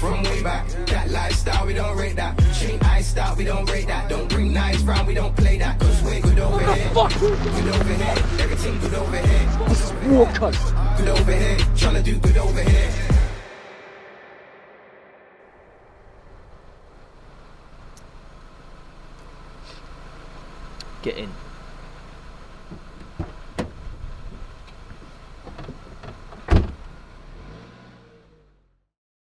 From way back, that lifestyle, we don't rate that. She iced out, we don't rate that. Don't bring knives round, we don't play that. Cause we're good over here. Good over here. Everything good over here. This is Walker. Good over here. Tryna do good over here. Get in.